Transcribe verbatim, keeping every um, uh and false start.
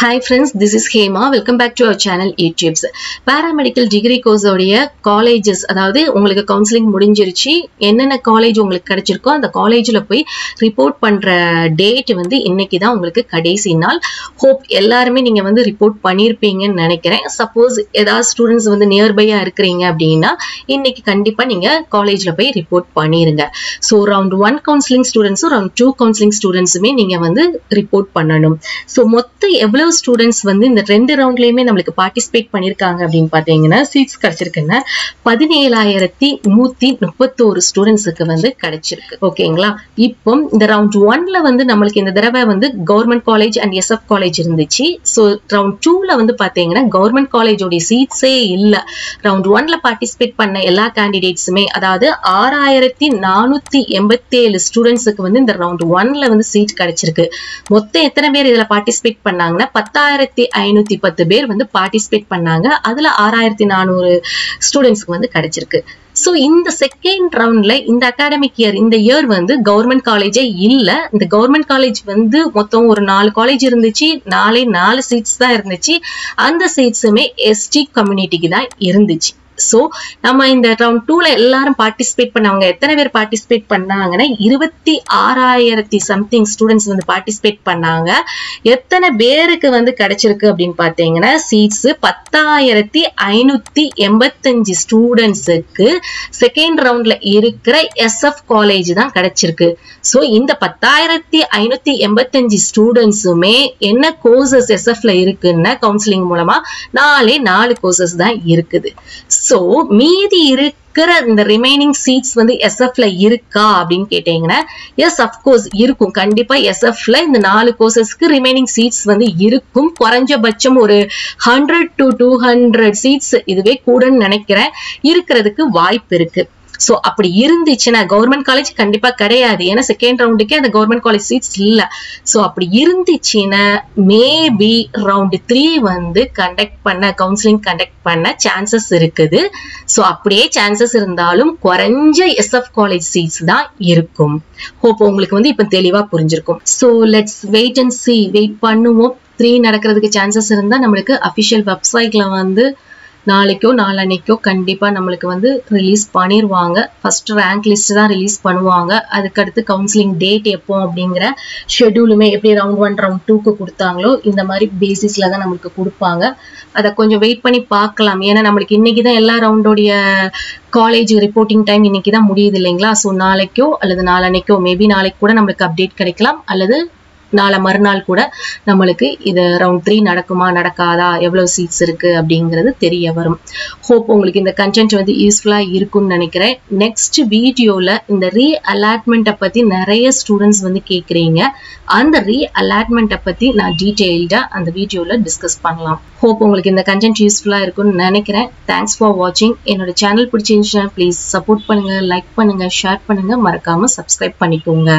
Hi friends, this is Hema. Welcome back to our channel utipz. Paramedical degree course உடைய colleges, அதாவது உங்களுக்கு counseling முடிஞ்சிருச்சு, என்னென்ன college உங்களுக்கு கிடைச்சிருக்கோ அந்த collegeல போய் report பண்ற date வந்து இன்னைக்கு தான் உங்களுக்கு கடைசி நாள். Hope எல்லாரும் நீங்க வந்து report பண்ணிருப்பீங்கன்னு நினைக்கிறேன். Suppose ஏதாவது students வந்து nearby-ஆ இருக்கீங்க அப்படினா இன்னைக்கு கண்டிப்பா நீங்க collegeல போய் report பண்ணிருங்க. So round one counseling students, round two counseling students மே நீங்க வந்து report பண்ணனும். So மொத்த எவ்வளவு students வந்து இந்த ரெண்டு ரவுண்ட்லயுமே நமக்கு பார்ட்டிசிபேட் பண்ணிருக்காங்க அப்படினு பாத்தீங்கன்னா சீட்ஸ் கிடைச்சிருக்குன்னா பதினேழாயிரத்து நூற்று முப்பத்தொன்று ஸ்டூடண்ட்ஸ்க்கு வந்து கிடைச்சிருக்கு. ஓகேங்களா? இப்போ இந்த ரவுண்ட் ஒன்றில் வந்து நமக்கு இந்த தடவை வந்து government college and SF college இருந்துச்சு. சோ ரவுண்ட் இரண்டில் வந்து பாத்தீங்கன்னா கவர்மெண்ட் காலேஜோட சீட்ஸே இல்ல. ரவுண்ட் ஒன்றில் பார்ட்டிசிபேட் பண்ண எல்லா கேண்டிடேட்ஸுமே அதாவது ஆறாயிரத்து நானூற்று எண்பத்தேழு ஸ்டூடண்ட்ஸ்க்கு வந்து இந்த ரவுண்ட் ஒன்றில் வந்து சீட் கிடைச்சிருக்கு. மொத்தம் எத்தனை பேர் இதுல பார்ட்டிசிபேட் பண்ணாங்கன்னா பத்தாயிரத்தி ஐநூத்தி பத்து பேர் வந்து பார்ட்டிசிபேட் பண்ணாங்க. அதுல ஆறாயிரத்தி நானூறு ஸ்டூடெண்ட்ஸ்க்கு வந்து கிடைச்சிருக்கு. சோ இந்த செகண்ட் ரவுண்ட்ல இந்த அகாடமிக் இயர் இந்த இயர் வந்து கவர்மெண்ட் காலேஜே இல்ல. இந்த கவர்மெண்ட் காலேஜ் வந்து மொத்தம் ஒரு நாலு காலேஜ் இருந்துச்சு. நாலே நாலு சீட்ஸ் தான் இருந்துச்சு. அந்த சீட்ஸுமே எஸ்டி கம்யூனிட்டிக்கு தான் இருந்துச்சு. சோ நம்ம இந்த ரவுண்ட் டூல எல்லாரும் பார்ட்டிசிபேட் பண்ணவங்க எத்தனை பேர் பார்ட்டிசிபேட் பண்ணாங்கன்னா இருபத்தி ஆறாயிரத்தி சம்திங் ஸ்டூடெண்ட்ஸ் வந்து பார்ட்டிசிபேட் பண்ணாங்க. எத்தனை பேருக்கு வந்து கிடைச்சிருக்கு அப்படின்னு பாத்தீங்கன்னா சீட்ஸ் பத்தாயிரத்தி ஐநூத்தி எண்பத்தஞ்சு ஸ்டூடெண்ட்ஸுக்கு செகண்ட் ரவுண்ட்ல இருக்கிற எஸ்எஃப் காலேஜ் தான் கிடைச்சிருக்கு. சோ இந்த பத்தாயிரத்தி ஐநூத்தி எண்பத்தஞ்சு ஸ்டூடெண்ட்ஸுமே என்ன கோர்சஸ் எஸ்எஃப்ல இருக்குன்னா கவுன்சிலிங் மூலமா நாலே நாலு கோர்சஸ் தான் இருக்குது. சோ மீதி இருக்கிற இந்த ரிமைனிங் சீட்ஸ் வந்து எஸ்எஃப்ல இருக்கா அப்படின்னு கேட்டீங்கன்னா எஸ் அஃப்கோர்ஸ் இருக்கும். கண்டிப்பா எஸ்எஃப்ல இந்த நாலு கோர்சஸ்க்கு ரிமைனிங் சீட்ஸ் வந்து இருக்கும். குறைஞ்சபட்சம் ஒரு hundred to two hundred seats இதுவே கூடன்னு நினைக்கிறேன் இருக்கிறதுக்கு வாய்ப்பு இருக்கு. சோ அப்படி இருந்துச்சுன்னா கவர்மெண்ட் காலேஜ் கண்டிப்பா கிடையாது. ஏன்னா செகண்ட் ரவுண்டுக்கே அந்த கவர்மெண்ட் காலேஜ் சீட்ஸ் இல்ல. சோ அப்படி இருந்துச்சுன்னா மேபி ரவுண்ட் த்ரீ வந்து கண்டக்ட் பண்ண கவுன்சிலிங் கண்டக்ட் பண்ண சான்சஸ் இருக்குது. சோ அப்படியே சான்சஸ் இருந்தாலும் குறைஞ்ச எஸ்எஃப் காலேஜ் சீட்ஸ் தான் இருக்கும். ஹோப் உங்களுக்கு வந்து இப்ப தெளிவா புரிஞ்சிருக்கும். So let's wait and see. Wait பண்ணுவோம். த்ரீ நடக்கிறதுக்கு சான்சஸ் இருந்தா நம்மளுக்கு அபிஷியல் வெப்சைட்ல வந்து நாளைக்கோ நாளன்னைக்கோ கண்டிப்பாக நம்மளுக்கு வந்து ரிலீஸ் பண்ணிடுவாங்க. ஃபர்ஸ்ட் ரேங்க் லிஸ்ட் தான் ரிலீஸ் பண்ணுவாங்க. அதுக்கடுத்து கவுன்சிலிங் டேட் எப்போ அப்படிங்கிற ஷெட்யூலுமே எப்படி ரவுண்ட் ஒன் ரவுண்ட் டூக்கு கொடுத்தாங்களோ இந்த மாதிரி பேசிஸில் தான் நம்மளுக்கு கொடுப்பாங்க. அதை கொஞ்சம் வெயிட் பண்ணி பார்க்கலாம். ஏன்னா நம்மளுக்கு இன்றைக்கி தான் எல்லா ரவுண்டோடைய காலேஜ் ரிப்போர்ட்டிங் டைம் இன்றைக்கி தான் முடியுது இல்லைங்களா? ஸோ நாளைக்கோ அல்லது நாளன்னைக்கோ மேபி நாளைக்கு கூட நம்மளுக்கு அப்டேட் கிடைக்கலாம். அல்லது நாளை மறுநாள் கூட நம்மளுக்கு இது ரவுண்ட் த்ரீ நடக்குமா நடக்காதா எவ்வளவு சீட்ஸ் இருக்கு அப்படிங்கிறது தெரிய வரும். ஹோப் உங்களுக்கு இந்த கண்டென்ட் வந்து யூஸ்ஃபுல்லா இருக்கும்னு நினைக்கிறேன். நெக்ஸ்ட் வீடியோல இந்த ரீ அலாட்மெண்ட்டை பத்தி நிறைய ஸ்டூடெண்ட்ஸ் வந்து கேட்குறீங்க. அந்த ரீ அலாட்மெண்ட்டை பத்தி நான் டீட்டெயில்டா அந்த வீடியோல டிஸ்கஸ் பண்ணலாம். ஹோப் உங்களுக்கு இந்த கண்டென்ட் யூஸ்ஃபுல்லா இருக்கும்னு நினைக்கிறேன். தேங்க்ஸ் ஃபார் வாட்சிங். என்னோட சேனல் பிடிச்சிருந்துச்சுன்னா ப்ளீஸ் சப்போர்ட் பண்ணுங்க, லைக் பண்ணுங்க, ஷேர் பண்ணுங்க, மறக்காம சப்ஸ்கிரைப் பண்ணிக்கோங்க.